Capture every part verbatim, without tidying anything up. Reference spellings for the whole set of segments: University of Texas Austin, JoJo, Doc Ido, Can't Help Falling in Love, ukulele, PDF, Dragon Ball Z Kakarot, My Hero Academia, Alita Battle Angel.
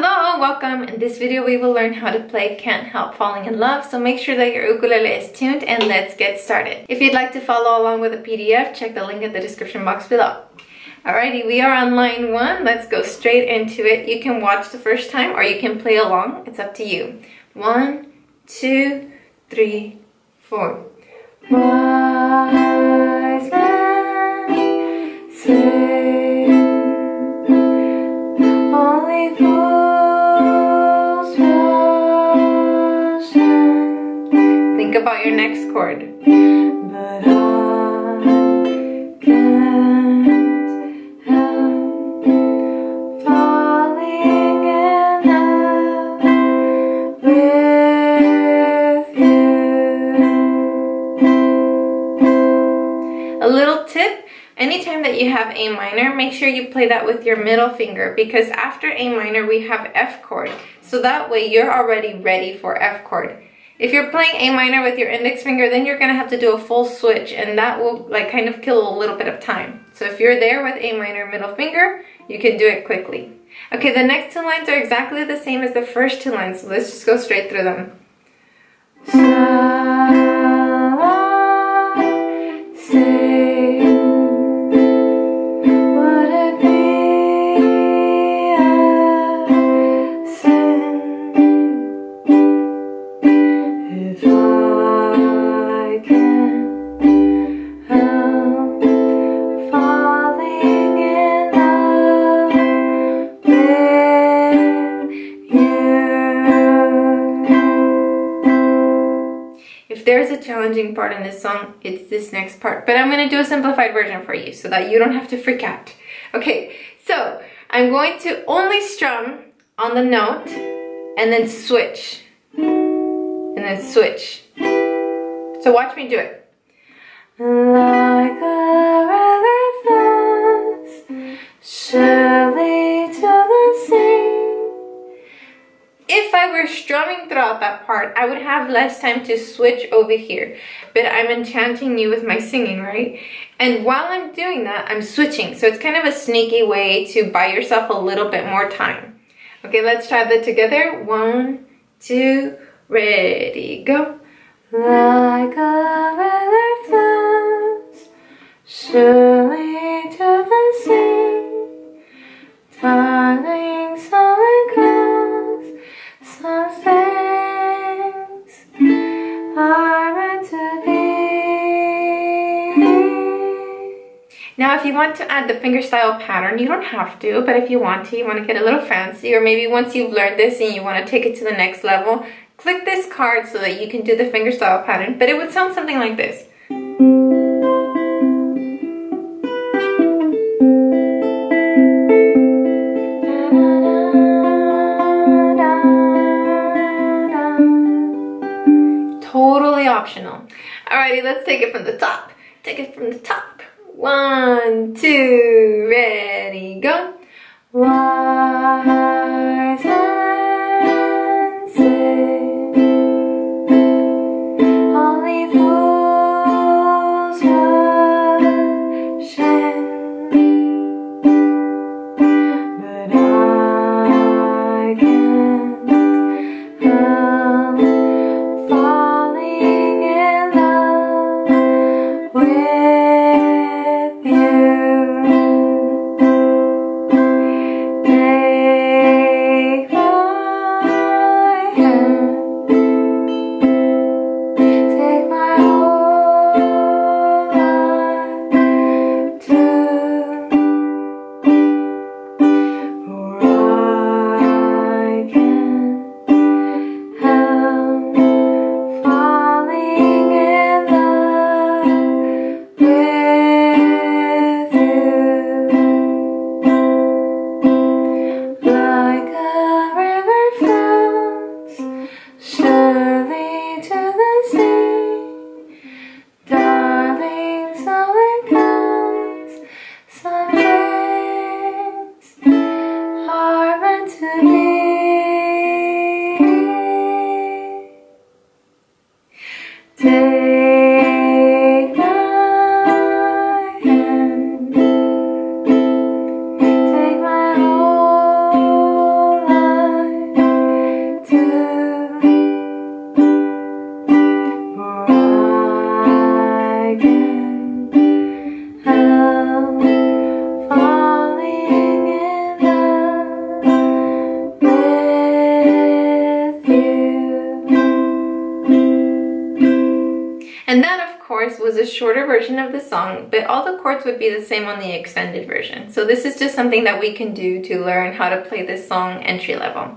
Hello, welcome. In this video we will learn how to play Can't Help Falling in Love, so make sure that your ukulele is tuned and let's get started. If you'd like to follow along with a P D F, check the link in the description box below. Alrighty, we are on line one. Let's go straight into it. You can watch the first time or you can play along. It's up to you. One, two, three, four. Wise men say only fools. Think about your next chord. But I can't help falling in love with you. A little tip, anytime that you have A minor, make sure you play that with your middle finger, because after A minor we have F chord. So that way you're already ready for F chord. If you're playing A minor with your index finger, then you're gonna have to do a full switch, and that will like kind of kill a little bit of time. So if you're there with A minor middle finger, you can do it quickly. Okay, the next two lines are exactly the same as the first two lines, so let's just go straight through them. If there's a challenging part in this song, it's this next part, but I'm gonna do a simplified version for you so that you don't have to freak out. Okay, so I'm going to only strum on the note and then switch, and then switch. So watch me do it. Like a river flows surely to the sea. If I were strumming throughout that part, I would have less time to switch over here. But I'm enchanting you with my singing, right? And while I'm doing that, I'm switching. So it's kind of a sneaky way to buy yourself a little bit more time. Okay, let's try that together. One, two, ready, go. Like a river flows surely to the sea, darling, so it goes. Some things are meant to be. Now if you want to add the fingerstyle pattern, you don't have to, but if you want to, you want to get a little fancy, or maybe once you've learned this and you want to take it to the next level, click this card so that you can do the fingerstyle pattern, but it would sound something like this. Optional. Alrighty, let's take it from the top. Take it from the top. One, two, ready, go. Wise men say only fools rush in, but I can't help falling. version of the song, but all the chords would be the same on the extended version. So this is just something that we can do to learn how to play this song entry level.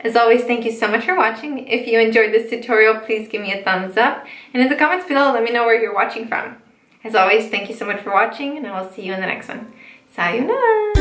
As always, thank you so much for watching. If you enjoyed this tutorial, please give me a thumbs up. And in the comments below, let me know where you're watching from. As always, thank you so much for watching, and I will see you in the next one. Sayonara!